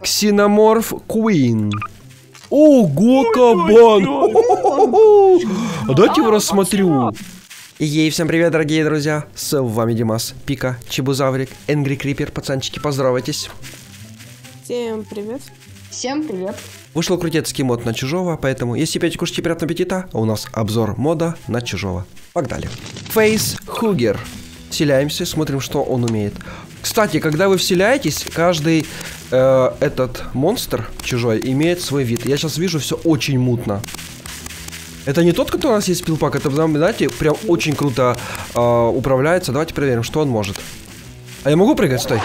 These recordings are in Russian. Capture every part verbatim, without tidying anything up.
Ксеноморф Queen. Ого, кабан! Дайте его рассмотрю. Ей, всем привет, дорогие друзья. С вами Димас, Пика, Чебузаврик, Энгри Крипер. Пацанчики, поздравайтесь. Всем привет. Всем привет. Вышел крутецкий мод на Чужого, поэтому, если пять кушайте, приятного аппетита. У нас обзор мода на Чужого. Погнали. Фейсхугер. Вселяемся, смотрим, что он умеет. Кстати, когда вы вселяетесь, каждый э, этот монстр чужой имеет свой вид. Я сейчас вижу все очень мутно. Это не тот, который у нас есть пилпак, это, знаете, прям очень круто э, управляется. Давайте проверим, что он может. А я могу прыгать? Стой.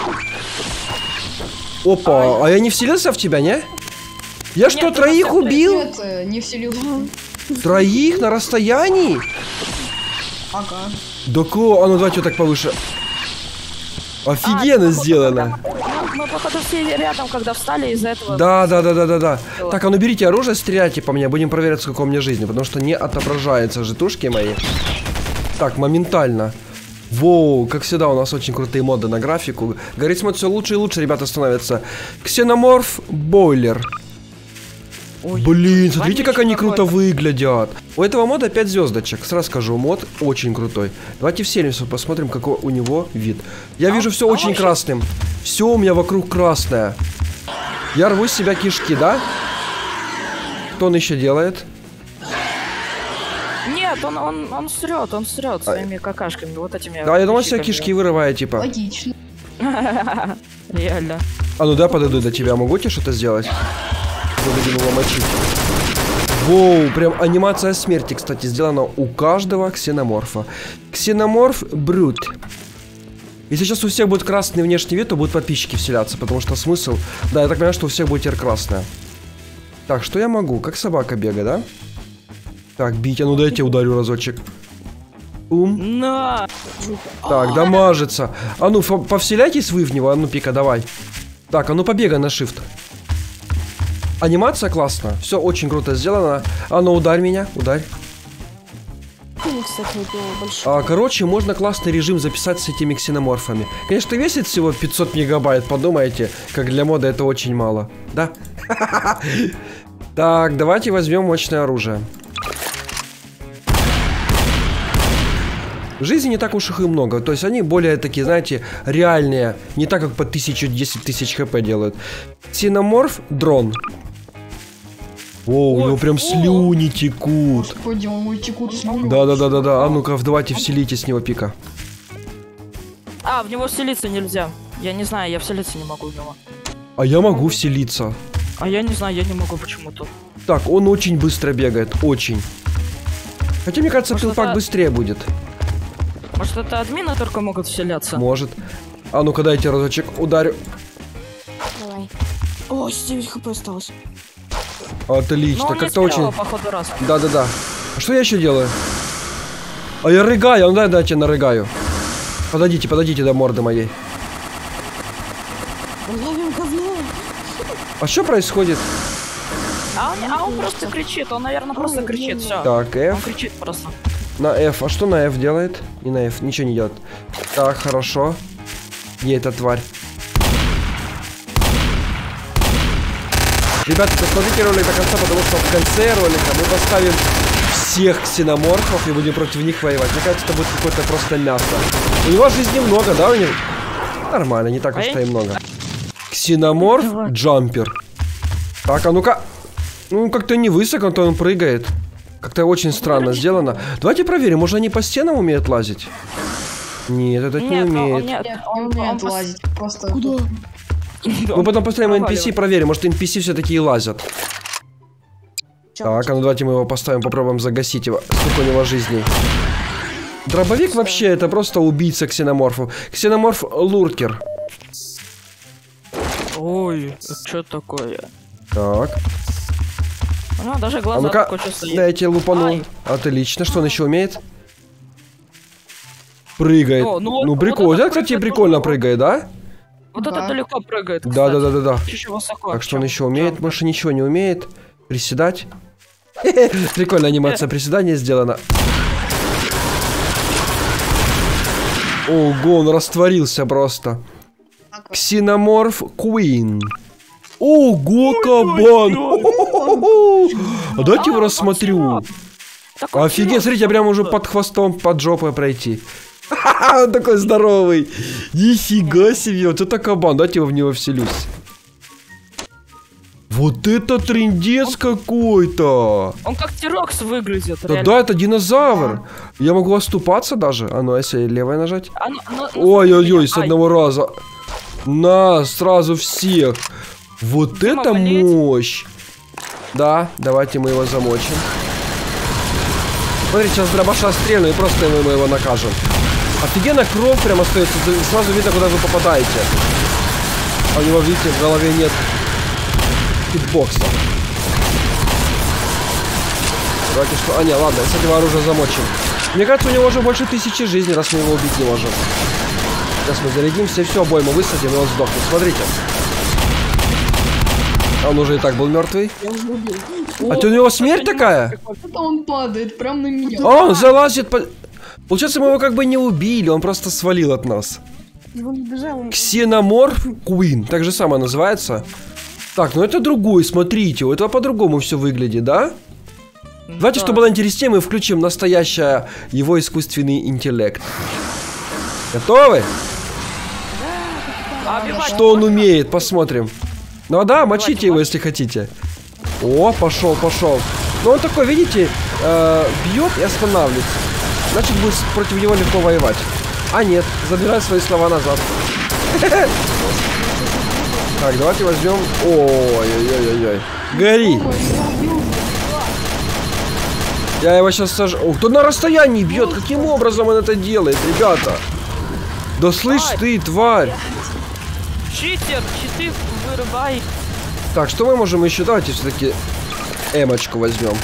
Опа, а я не вселился в тебя, не? Я что, троих убил? Нет, не вселился. Троих на расстоянии? Ага. Да-ка, а ну давайте вот так повыше. Офигенно а, сделано. Мы, мы, мы, походу, все рядом, когда встали, из-за этого... Да, да, да, да, да, да. Так, а ну берите оружие, стреляйте по мне, будем проверять, сколько у меня жизни, потому что не отображаются житушки мои. Так, моментально. Воу, как всегда, у нас очень крутые моды на графику. Гаррисмод все лучше и лучше, ребята, становятся. Ксеноморф Бойлер. Ой, блин, смотрите, как они круто выглядят. У этого мода пять звездочек. Сразу скажу, мод очень крутой. Давайте вселимся, посмотрим, какой у него вид. Я а, вижу все а очень вообще... красным. Все у меня вокруг красное. Я рву с себя кишки, да? Что он еще делает? Нет, он, он, он срет, он срет своими а... какашками. Вот этими. Да, я думал, себя кишки вырываю, типа. Логично. Реально. А ну да, подойду до тебя. Могу тебе что-то сделать? Воу, прям анимация смерти, кстати, сделана у каждого ксеноморфа. Ксеноморф Брут. Если сейчас у всех будет красный внешний вид, то будут подписчики вселяться, потому что смысл... Да, я так понимаю, что у всех будет теперь красное. Так, что я могу? Как собака бега, да? Так, бить, а ну дайте ударю разочек. Ум. Так, дамажится. А ну, повселяйтесь вы в него, а ну, Пика, давай. Так, а ну, побегай на shift. Анимация классная, все очень круто сделано. А ну ударь меня, ударь. А, короче, можно классный режим записать с этими ксеноморфами. Конечно, весит всего пятьсот мегабайт, подумайте, как для мода это очень мало. Да? Так, давайте возьмем мощное оружие. Жизни не так уж их и много, то есть они более такие, знаете, реальные, не так как по тысячу-десять тысяч хп делают. Ксеноморф дрон. О, у него прям слюни текут. Да-да-да-да-да, а ну-ка, давайте вселите с него Пика. А, в него вселиться нельзя. Я не знаю, я вселиться не могу в него. А я могу вселиться. А я не знаю, я не могу почему-то. Так, он очень быстро бегает, очень. Хотя, мне кажется, пилпак быстрее будет. Может, это админы только могут вселяться? Может. А ну-ка, дайте разочек ударю. Давай. О, девять хп осталось. Отлично, как-то очень... Да-да-да. А что я еще делаю? А я рыгаю, а ну дай, дайте нарыгаю. Подойдите, подойдите до морды моей. Ловим говно. А что происходит? А он, а он просто кричит, он, наверное, просто кричит, все. Так, F. Он кричит просто. На F. А что на F делает? Не на F. Ничего не делает. Так, хорошо. Где эта тварь? Ребята, посмотрите ролик до конца, потому что в конце ролика мы поставим всех ксеноморфов и будем против них воевать. Мне кажется, это будет какое-то просто мясо. У него жизни много, да? У него... Нормально, не так уж и много. Ксеноморф Джампер. Так, а ну-ка. Ну, как-то не высоко, то он прыгает. Как-то очень странно сделано. Давайте проверим, может, они по стенам умеют лазить? Нет, этот нет, не умеет. Нет, он умеет лазить. Просто... Куда? Мы потом поставим эн пи си, проверим, может, эн пи си все-таки и лазят. Так, а ну давайте мы его поставим, попробуем загасить его. Сколько у него жизней. Дробовик вообще, это просто убийца ксеноморфов. Ксеноморф Луркер. Ой, что такое? Так... Ну, даже глаза а ну-ка, такой чувствует. Да, я тебе лупанул. Отлично. Что он еще умеет? Прыгает. О, ну, ну, прикольно. Вот да, кстати, прыгает, прикольно прыгает, да? Вот да. Это далеко прыгает, кстати. Да, да, да, да, да. Чуть-чуть высоко. Так что он еще умеет? Да. Больше ничего не умеет. Приседать. Прикольная анимация приседания сделана. Ого, он растворился просто. Ксеноморф Queen. Ого, кабан! Дайте его рассмотрю. Офигеть, смотрите, я прям уже под хвостом, под жопой пройти. Он такой здоровый. Нифига себе, вот это кабан, дайте его в него вселюсь. Вот это трындец какой-то. Он как тирокс выглядит. Да, да, это динозавр. Я могу оступаться даже. А ну, если левой нажать. Ой-ой-ой, с одного раза. На, сразу всех. Вот это мощь. Да, давайте мы его замочим. Смотри, сейчас дробаша стрельну и просто мы его накажем. Офигенно, кровь прям остается. Сразу видно, куда вы попадаете. А у него, видите, в голове нет кикбокса. Давайте что... А, не, ладно, с этого оружия замочим. Мне кажется, у него уже больше тысячи жизней, раз мы его убить не можем. Сейчас мы зарядимся, все, обойму высадим, и он сдохнет. Смотрите. Он уже и так был мертвый. А ты у него смерть такая? Это он падает прям на меня. А, он залазит. По... Получается, мы его как бы не убили, он просто свалил от нас. Ксеноморф Куин, так же самое называется. Так, ну это другой, смотрите, у этого по-другому все выглядит, да? Давайте, чтобы было интереснее, мы включим настоящий его искусственный интеллект. Готовы? Что он умеет, посмотрим. Ну да, мочите его, если хотите. О, пошел, пошел. Но он такой, видите, э, бьет и останавливается. Значит, будет против него легко воевать. А нет, забирай свои слова назад. Так, давайте возьмем... Ой-ой-ой-ой-ой. Гори. Я его сейчас сажу. Ух, кто на расстоянии бьет? Каким образом он это делает, ребята? Да слышь ты, тварь. Читер, читы вырывай. Так, что мы можем еще? Давайте все-таки эмочку возьмем.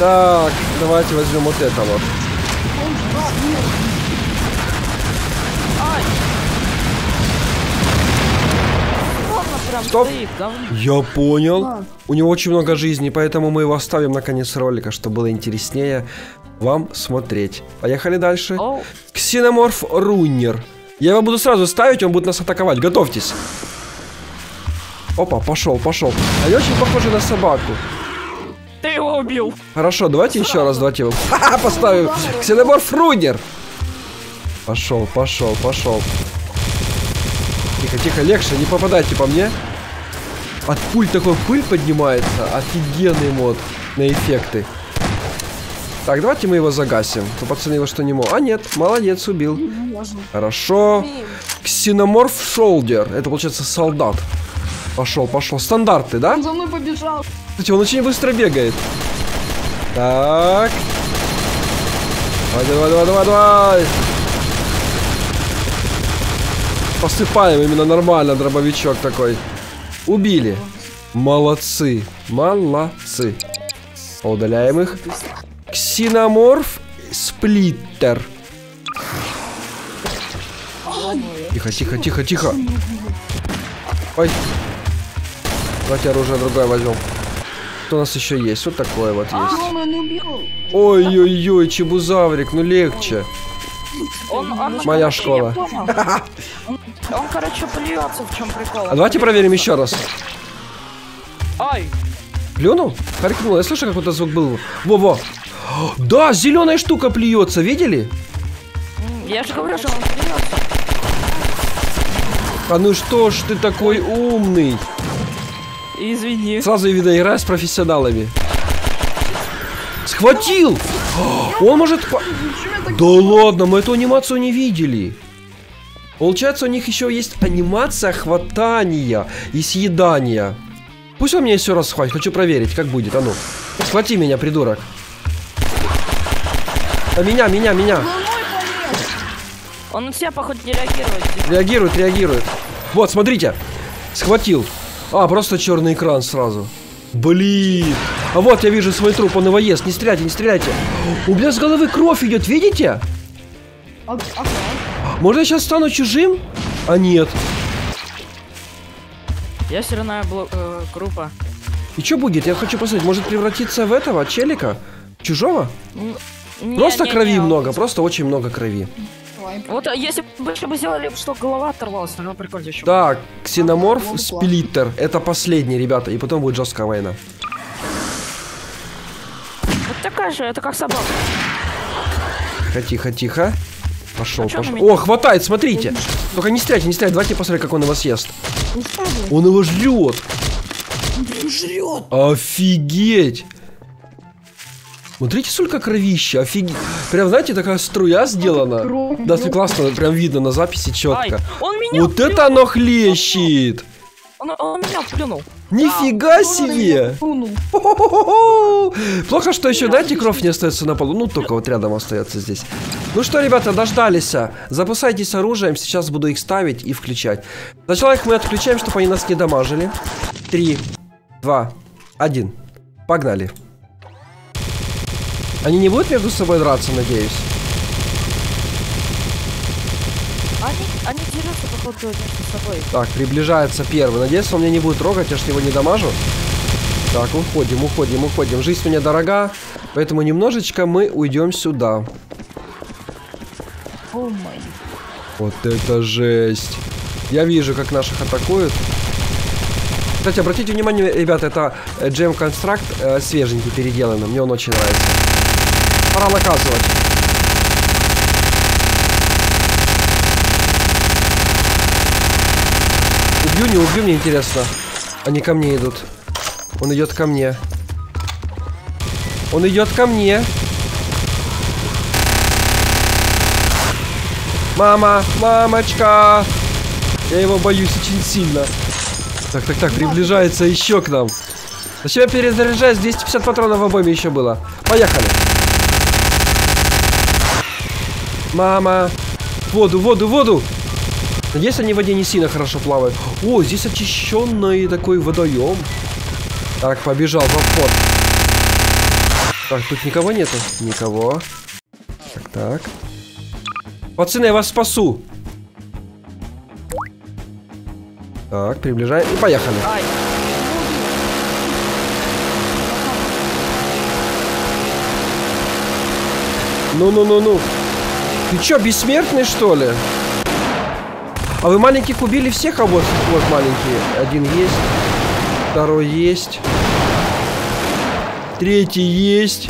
Так, давайте возьмем вот это вот. Стоп. Я понял. У него очень много жизней, поэтому мы его оставим на конец ролика, чтобы было интереснее вам смотреть. Поехали дальше. Ксеноморф Руннер. Я его буду сразу ставить, он будет нас атаковать. Готовьтесь. Опа, пошел, пошел. Они очень похожи на собаку. Ты его убил. Хорошо, давайте сразу. еще раз давайте его Ха-ха, поставим. Ксеноморф Руннер. Пошел, пошел, пошел. Тихо, тихо, легче, не попадайте по мне. От пуль такой пыль поднимается. Офигенный мод на эффекты. Так, давайте мы его загасим. То пацаны его что не мог. А нет, молодец, убил. Хорошо. Ксеноморф Шолдер. Это получается солдат. Пошел, пошел. Стандарты, да? Он за мной побежал. Кстати, он очень быстро бегает. Так. Давай, давай, давай, давай, давай. Посыпаем именно нормально, дробовичок такой. Убили. Молодцы. Молодцы. Удаляем их. Ксеноморф Сплиттер. Тихо, тихо, тихо, тихо. Ой. Давайте оружие другое возьмем. Что у нас еще есть? Вот такое вот есть. Ой-ой-ой, чебузаврик, ну легче. Он, он Моя школа. Он, он, короче, плюется, в чем прикол. А давайте проверим еще раз. Ай! Плюнул? Харкнул. Я слышу, какой-то звук был. Во-во! Да, зеленая штука плюется, видели? Я же говорю, что он плюется. А ну что ж ты такой умный? Извини. Сразу видно, игра с профессионалами. Схватил! Он может... Да ладно, мы эту анимацию не видели. Получается, у них еще есть анимация хватания и съедания. Пусть он меня еще раз схватит, хочу проверить, как будет, а ну. Схвати меня, придурок. А меня, меня, меня. Он на себя, походу, не реагирует. Реагирует, реагирует. Вот, смотрите. Схватил. А, просто черный экран сразу. Блин. А вот я вижу свой труп, он его ест. Не стреляйте, не стреляйте. У меня с головы кровь идет, видите? Может, я сейчас стану чужим? А нет. Я сырная э, группа. И что будет? Я хочу посмотреть. Может превратиться в этого челика? Чужого? Не, просто не, крови не, много, он... просто очень много крови. Вот если бы сделали, что голова оторвалась, то прикольно еще. Так, ксеноморф, сплиттер. Это последний, ребята, и потом будет жесткая война. Вот такая же, это как собака. Тихо, тихо. Пошел, а пошел. О, хватает, смотрите. Только не стреляйте, не стреляйте. Давайте посмотрим, как он его съест. Он его жрет. Он жрет. Офигеть. Смотрите, сколько кровища. Офигеть. Прям, знаете, такая струя сделана. Да, классно, прям видно на записи четко. Вот это оно хлещет. Он, он меня плюнул. Нифига да, себе! Плюнул. Плохо, что еще, знаете, кровь не остается на полу. Ну, только вот рядом остается здесь. Ну что, ребята, дождались. Запасайтесь оружием. Сейчас буду их ставить и включать. Сначала их мы отключаем, чтобы они нас не дамажили. Три, два, один. Погнали. Они не будут между собой драться, надеюсь. Они, они дерутся, походу, между собой. Так, приближается первый. Надеюсь, он меня не будет трогать, я ж его не дамажу. Так, уходим, уходим, уходим. Жизнь у меня дорога, поэтому немножечко мы уйдем сюда. О май. Вот это жесть. Я вижу, как наших атакуют. Кстати, обратите внимание, ребята, это Джем Констракт э, свеженький, переделанный. Мне он очень нравится. Пора наказывать. Убью, не убью, мне интересно. Они ко мне идут. Он идет ко мне. Он идет ко мне. Мама, мамочка. Я его боюсь очень сильно. Так, так, так, приближается еще к нам. Зачем я перезаряжаюсь? двести пятьдесят патронов в обойме еще было. Поехали. Мама. Воду, воду, воду. Надеюсь, они в воде не сильно хорошо плавают. О, здесь очищенный такой водоем. Так, побежал во вход. Так, тут никого нету? Никого. Так, так. Пацаны, я вас спасу. Так, приближаем и поехали. Ай. Ну-ну-ну-ну. Ты чё, бессмертный, что ли? А вы маленьких убили всех? А вот, вот маленькие. Один есть. Второй есть. Третий есть.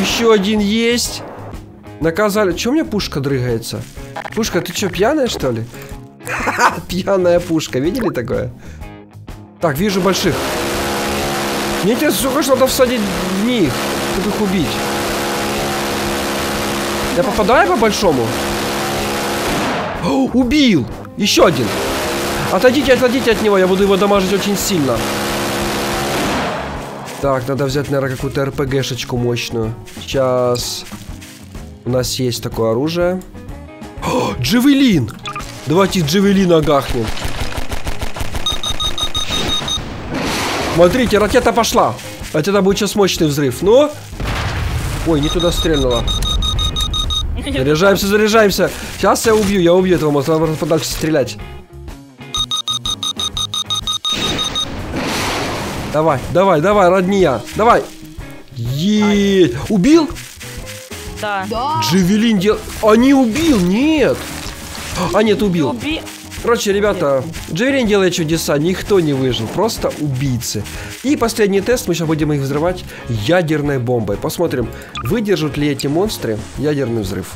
Еще один есть. Наказали. Чё у меня пушка дрыгается? Пушка, ты чё, пьяная, что ли? Пьяная пушка, видели такое? Так, вижу больших. Мне интересно, что надо всадить в них, чтобы их убить. Я попадаю по большому? О, убил! Еще один. Отойдите, отойдите от него, я буду его дамажить очень сильно. Так, надо взять, наверное, какую-то РПГшечку мощную. Сейчас. У нас есть такое оружие. О, Джавелин! Давайте Джавелина гахнем. Смотрите, ракета пошла. Хотя это будет сейчас мощный взрыв. Ну? Ой, не туда стрельнула. Заряжаемся, заряжаемся. Сейчас я убью, я убью этого монстра. Надо подальше стрелять. Давай, давай, давай, родния. Давай. Еееее. Убил? Да. Джавелин дел... А не убил, нет. А, нет, убил. Уби... Короче, ребята, Джавелин делает чудеса, никто не выжил, просто убийцы. И последний тест, мы сейчас будем их взрывать ядерной бомбой. Посмотрим, выдержат ли эти монстры ядерный взрыв.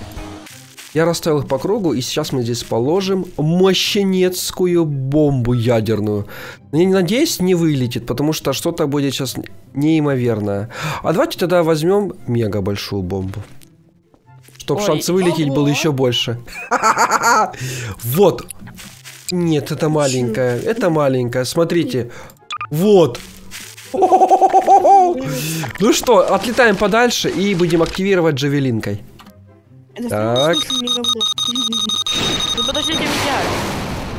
Я расставил их по кругу, и сейчас мы здесь положим мощенецкую бомбу ядерную. Я надеюсь, не вылетит, потому что что-то будет сейчас неимоверное. А давайте тогда возьмем мега большую бомбу. Чтобы шанс вылететь ого. Был еще больше. Вот. Нет, это маленькая. Это маленькая. Смотрите. Вот. Ну что, отлетаем подальше и будем активировать Джавелинкой. Так.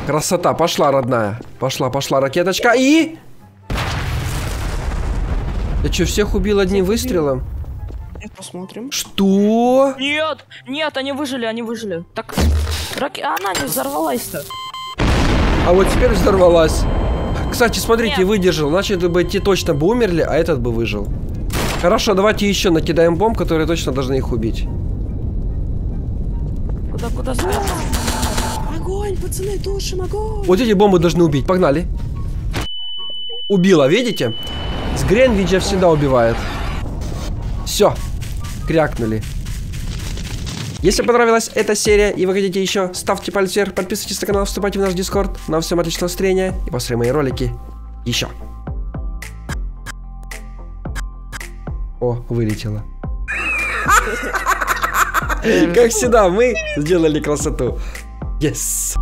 Красота. Пошла, родная. Пошла, пошла ракеточка. И... Я что, всех убил одним выстрелом? Посмотрим. Что? Нет, нет, они выжили, они выжили. Так, раки... она не взорвалась-то. А вот теперь взорвалась. Кстати, смотрите, нет. Выдержал. Значит, бы те точно бы умерли, а этот бы выжил. Хорошо, давайте еще накидаем бомб, которые точно должны их убить. куда спрятаться? Огонь, пацаны, тушим, огонь! Вот эти бомбы должны убить, погнали. Убила, видите? С Гренвича всегда убивает. Все, крякнули. Если понравилась эта серия и вы хотите еще, ставьте палец вверх, подписывайтесь на канал, вступайте в наш Discord. Нам всем отличного настроения и посмотрите мои ролики еще. О, вылетело. Как всегда, мы сделали красоту. Yes!